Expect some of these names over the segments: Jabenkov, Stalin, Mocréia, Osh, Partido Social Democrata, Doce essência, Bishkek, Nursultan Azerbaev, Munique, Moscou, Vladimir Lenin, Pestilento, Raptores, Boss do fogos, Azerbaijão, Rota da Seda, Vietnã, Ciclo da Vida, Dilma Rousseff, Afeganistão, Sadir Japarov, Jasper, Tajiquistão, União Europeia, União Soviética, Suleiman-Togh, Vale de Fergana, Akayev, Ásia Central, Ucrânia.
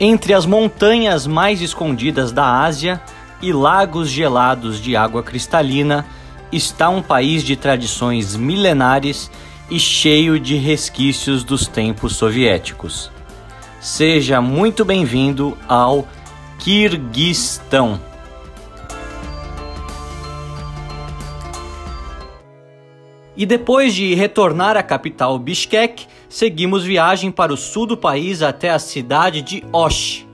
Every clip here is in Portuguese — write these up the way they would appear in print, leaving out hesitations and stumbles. entre as montanhas mais escondidas da Ásia e lagos gelados de água cristalina, está um país de tradições milenares e cheio de resquícios dos tempos soviéticos. Seja muito bem-vindo ao Quirguistão. E depois de retornar à capital Bishkek, seguimos viagem para o sul do país até a cidade de Osh.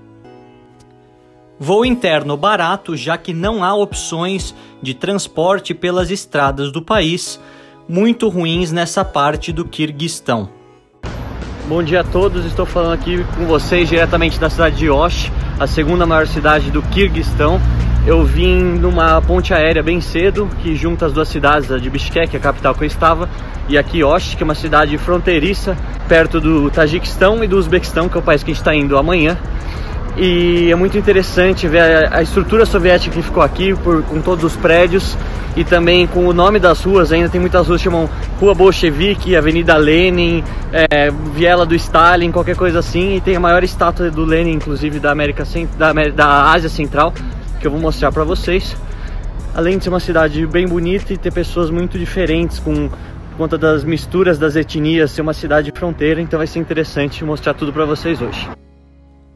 Voo interno barato, já que não há opções de transporte pelas estradas do país, muito ruins nessa parte do Quirguistão. Bom dia a todos, estou falando aqui com vocês diretamente da cidade de Osh, a segunda maior cidade do Quirguistão. Eu vim numa ponte aérea bem cedo, que junta as duas cidades, a de Bishkek, a capital que eu estava, e aqui Osh, que é uma cidade fronteiriça, perto do Tajiquistão e do Uzbequistão, que é o país que a gente está indo amanhã. E é muito interessante ver a estrutura soviética que ficou aqui, com todos os prédios, e também com o nome das ruas. Ainda tem muitas ruas que chamam Rua Bolchevique, Avenida Lenin, Viela do Stalin, qualquer coisa assim. E tem a maior estátua do Lenin, inclusive, da Ásia Central, que eu vou mostrar para vocês. Além de ser uma cidade bem bonita e ter pessoas muito diferentes por conta das misturas das etnias, ser uma cidade de fronteira, então vai ser interessante mostrar tudo para vocês hoje.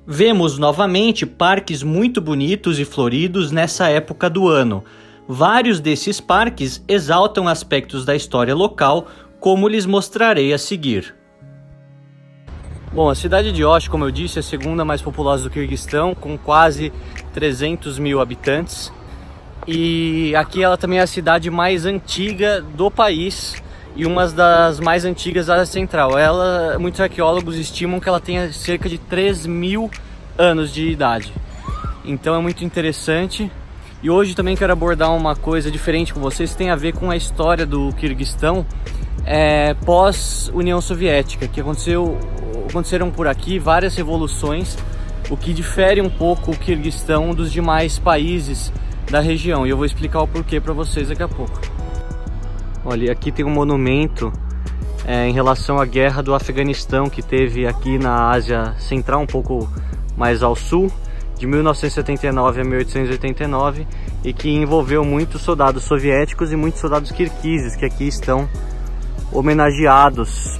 Vemos novamente parques muito bonitos e floridos nessa época do ano. Vários desses parques exaltam aspectos da história local, como lhes mostrarei a seguir. Bom, a cidade de Osh, como eu disse, é a segunda mais populosa do Quirguistão, com quase 300 mil habitantes. E aqui ela também é a cidade mais antiga do país e uma das mais antigas da Ásia Central. Ela, muitos arqueólogos estimam que ela tenha cerca de 3 mil anos de idade. Então é muito interessante. E hoje também quero abordar uma coisa diferente com vocês, que tem a ver com a história do Quirguistão pós-União Soviética, que aconteceram por aqui várias revoluções, o que difere um pouco o Quirguistão dos demais países da região, e eu vou explicar o porquê para vocês daqui a pouco. Olha, aqui tem um monumento em relação à guerra do Afeganistão, que teve aqui na Ásia Central, um pouco mais ao sul, de 1979 a 1889, e que envolveu muitos soldados soviéticos e muitos soldados kirguises, que aqui estão homenageados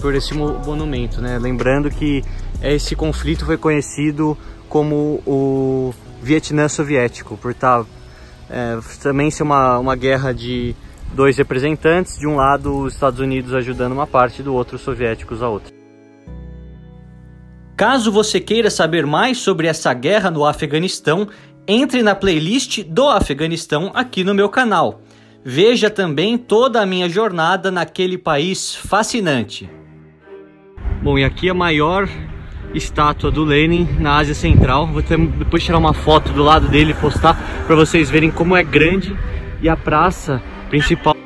por esse monumento, né? Lembrando que esse conflito foi conhecido como o Vietnã Soviético, por também ser uma guerra de dois representantes, de um lado os Estados Unidos ajudando uma parte, do outro os soviéticos a outra. Caso você queira saber mais sobre essa guerra no Afeganistão, entre na playlist do Afeganistão aqui no meu canal. Veja também toda a minha jornada naquele país fascinante. Bom, e aqui a maior estátua do Lenin na Ásia Central. Vou depois tirar uma foto do lado dele e postar para vocês verem como é grande. E a praça principal.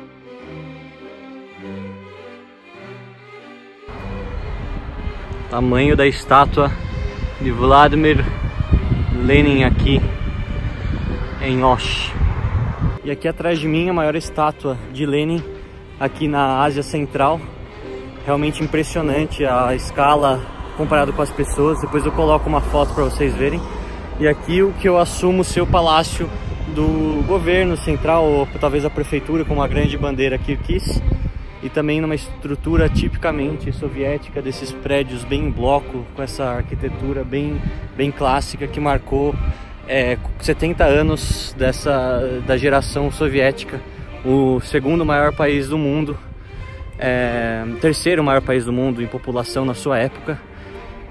Tamanho da estátua de Vladimir Lenin aqui em Osh. E aqui atrás de mim a maior estátua de Lenin aqui na Ásia Central. Realmente impressionante a escala comparado com as pessoas. Depois eu coloco uma foto para vocês verem. E aqui o que eu assumo ser o palácio do governo central, ou talvez a prefeitura, com uma grande bandeira kirguis. E também numa estrutura tipicamente soviética, desses prédios bem em bloco, com essa arquitetura bem clássica que marcou 70 anos da geração soviética. O segundo maior país do mundo, terceiro maior país do mundo em população na sua época,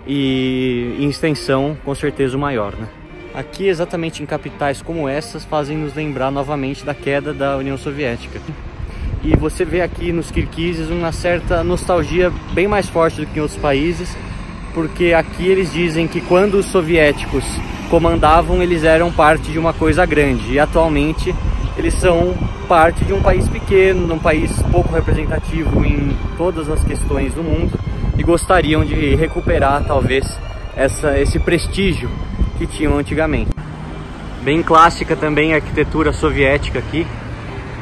e em extensão com certeza o maior, né? Aqui exatamente em capitais como essas fazem nos lembrar novamente da queda da União Soviética, e você vê aqui nos kirguises uma certa nostalgia bem mais forte do que em outros países, porque aqui eles dizem que quando os soviéticos comandavam, eles eram parte de uma coisa grande, e atualmente eles são parte de um país pequeno, um país pouco representativo em todas as questões do mundo, e gostariam de recuperar talvez esse prestígio que tinham antigamente. Bem clássica também a arquitetura soviética aqui,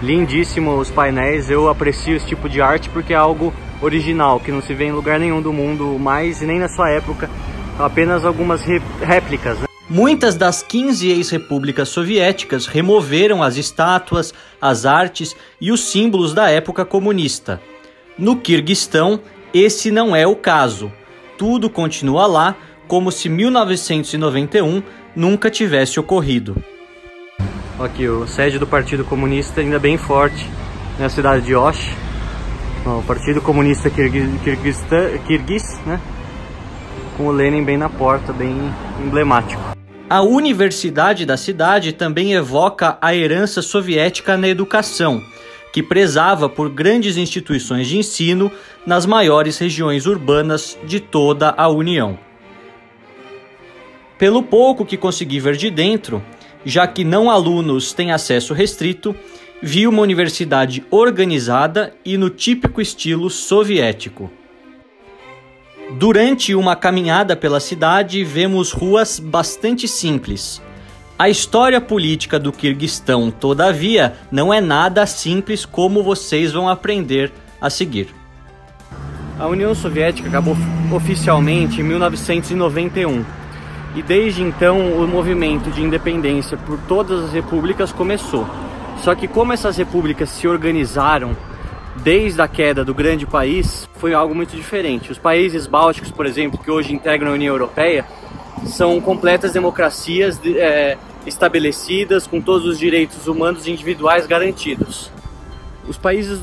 lindíssimo os painéis. Eu aprecio esse tipo de arte porque é algo original, que não se vê em lugar nenhum do mundo mais, e nem na sua época apenas algumas réplicas, né? Muitas das 15 ex-repúblicas soviéticas removeram as estátuas, as artes e os símbolos da época comunista. No Quirguistão, esse não é o caso. Tudo continua lá como se 1991 nunca tivesse ocorrido. Aqui, a sede do Partido Comunista ainda bem forte na cidade de Osh. O Partido Comunista Kirguis, né? Com o Lenin bem na porta, bem emblemático. A universidade da cidade também evoca a herança soviética na educação, que prezava por grandes instituições de ensino nas maiores regiões urbanas de toda a União. Pelo pouco que consegui ver de dentro, já que não alunos têm acesso restrito, vi uma universidade organizada e no típico estilo soviético. Durante uma caminhada pela cidade, vemos ruas bastante simples. A história política do Quirguistão, todavia, não é nada simples, como vocês vão aprender a seguir. A União Soviética acabou oficialmente em 1991. E desde então o movimento de independência por todas as repúblicas começou. Só que como essas repúblicas se organizaram desde a queda do grande país, foi algo muito diferente. Os países bálticos, por exemplo, que hoje integram a União Europeia, são completas democracias estabelecidas, com todos os direitos humanos individuais garantidos. Os países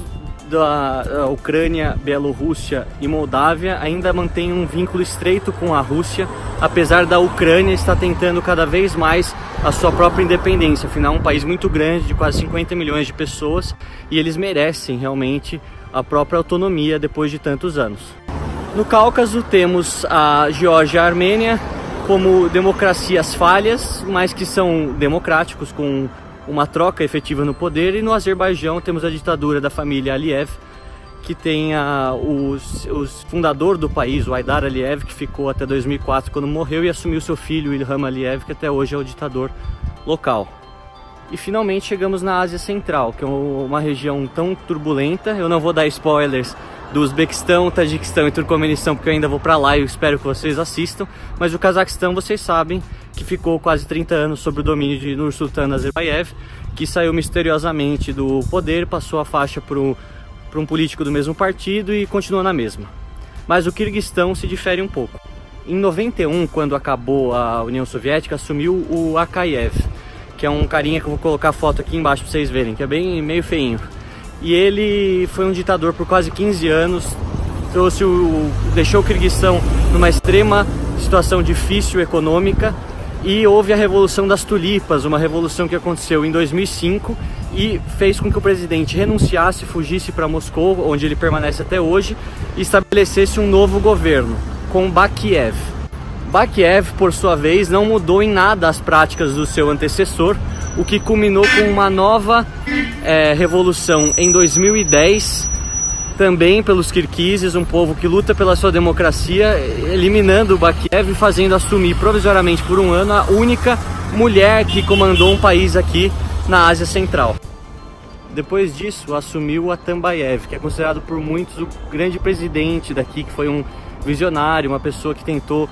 da Ucrânia, Bielorrússia e Moldávia ainda mantêm um vínculo estreito com a Rússia, apesar da Ucrânia estar tentando cada vez mais a sua própria independência. Afinal, é um país muito grande, de quase 50 milhões de pessoas, e eles merecem realmente a própria autonomia depois de tantos anos. No Cáucaso temos a Geórgia e a Armênia como democracias falhas, mas que são democráticos, com uma troca efetiva no poder. E no Azerbaijão temos a ditadura da família Aliyev, que tem o fundador do país, o Heydar Aliyev, que ficou até 2004, quando morreu, e assumiu seu filho, o Ilham Aliyev, que até hoje é o ditador local. E finalmente chegamos na Ásia Central, que é uma região tão turbulenta. Eu não vou dar spoilers do Uzbequistão, Tajiquistão e Turcomenistão, porque eu ainda vou para lá e eu espero que vocês assistam. Mas o Cazaquistão, vocês sabem, que ficou quase 30 anos sob o domínio de Nursultan Azerbaev, que saiu misteriosamente do poder, passou a faixa para um político do mesmo partido e continuou na mesma. Mas o Quirguistão se difere um pouco. Em 91, quando acabou a União Soviética, assumiu o Akayev, que é um carinha que eu vou colocar a foto aqui embaixo para vocês verem, que é bem meio feinho. E ele foi um ditador por quase 15 anos, deixou o Quirguistão numa extrema situação difícil econômica, e houve a Revolução das Tulipas, uma revolução que aconteceu em 2005 e fez com que o presidente renunciasse, fugisse para Moscou, onde ele permanece até hoje, e estabelecesse um novo governo, com Bakiev. Bakiev, por sua vez, não mudou em nada as práticas do seu antecessor, o que culminou com uma nova revolução em 2010, também pelos kirguises, um povo que luta pela sua democracia, eliminando o Bakiev e fazendo assumir provisoriamente por um ano a única mulher que comandou um país aqui na Ásia Central. Depois disso, assumiu o Atambayev, que é considerado por muitos o grande presidente daqui, que foi um visionário, uma pessoa que tentou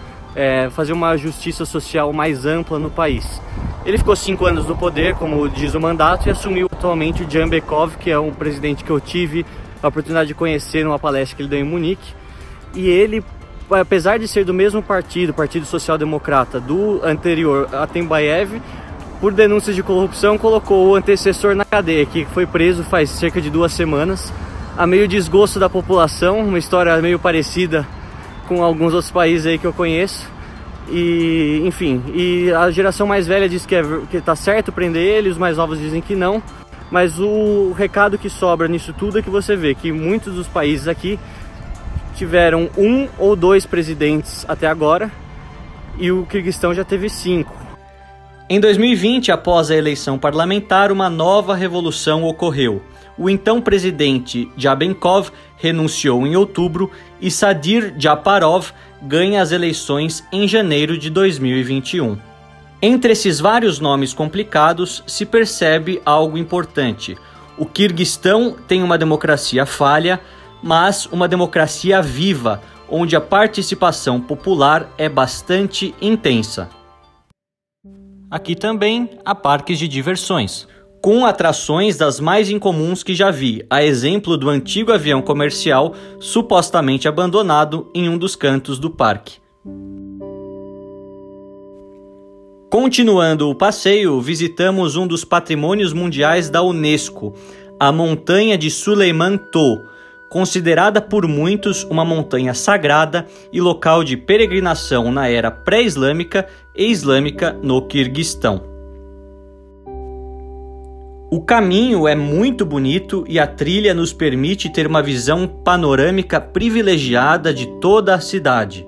fazer uma justiça social mais ampla no país. Ele ficou 5 anos no poder, como diz o mandato, e assumiu atualmente o Jambekov, que é um presidente que eu tive a oportunidade de conhecer numa palestra que ele deu em Munique. E ele, apesar de ser do mesmo partido, Partido Social Democrata, do anterior Atambayev, por denúncias de corrupção, colocou o antecessor na cadeia, que foi preso faz cerca de 2 semanas, a meio desgosto da população, uma história meio parecida com alguns outros países aí que eu conheço. E, enfim, e a geração mais velha diz que tá certo prender ele, os mais novos dizem que não. Mas o recado que sobra nisso tudo é que você vê que muitos dos países aqui tiveram 1 ou 2 presidentes até agora, e o Quirguistão já teve 5. Em 2020, após a eleição parlamentar, uma nova revolução ocorreu. O então presidente Jabenkov renunciou em outubro e Sadir Japarov ganha as eleições em janeiro de 2021. Entre esses vários nomes complicados, se percebe algo importante. O Quirguistão tem uma democracia falha, mas uma democracia viva, onde a participação popular é bastante intensa. Aqui também há parques de diversões, com atrações das mais incomuns que já vi, a exemplo do antigo avião comercial supostamente abandonado em um dos cantos do parque. Continuando o passeio, visitamos um dos patrimônios mundiais da Unesco, a montanha de Suleiman-Togh, considerada por muitos uma montanha sagrada e local de peregrinação na era pré-islâmica e islâmica no Quirguistão. O caminho é muito bonito e a trilha nos permite ter uma visão panorâmica privilegiada de toda a cidade.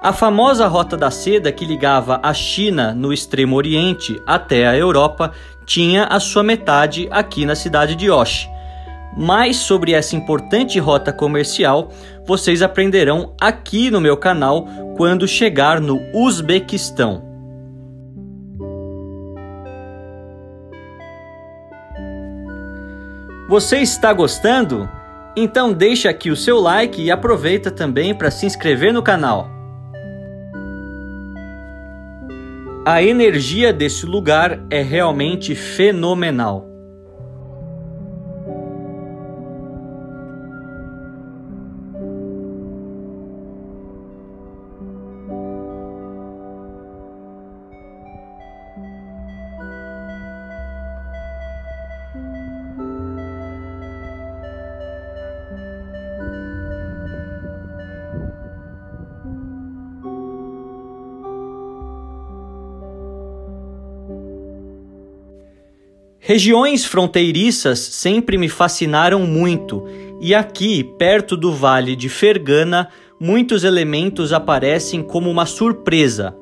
A famosa Rota da Seda que ligava a China no Extremo Oriente até a Europa tinha a sua metade aqui na cidade de Osh. Mais sobre essa importante rota comercial vocês aprenderão aqui no meu canal quando chegar no Uzbequistão. Você está gostando? Então deixa aqui o seu like e aproveita também para se inscrever no canal. A energia desse lugar é realmente fenomenal. Regiões fronteiriças sempre me fascinaram muito, e aqui, perto do Vale de Fergana, muitos elementos aparecem como uma surpresa.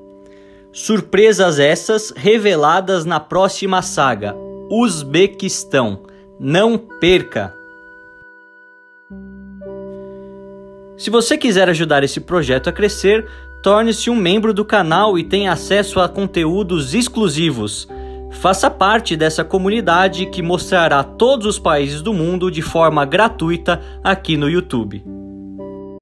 Surpresas essas reveladas na próxima saga, Uzbequistão. Não perca! Se você quiser ajudar esse projeto a crescer, torne-se um membro do canal e tenha acesso a conteúdos exclusivos. Faça parte dessa comunidade que mostrará todos os países do mundo de forma gratuita aqui no YouTube.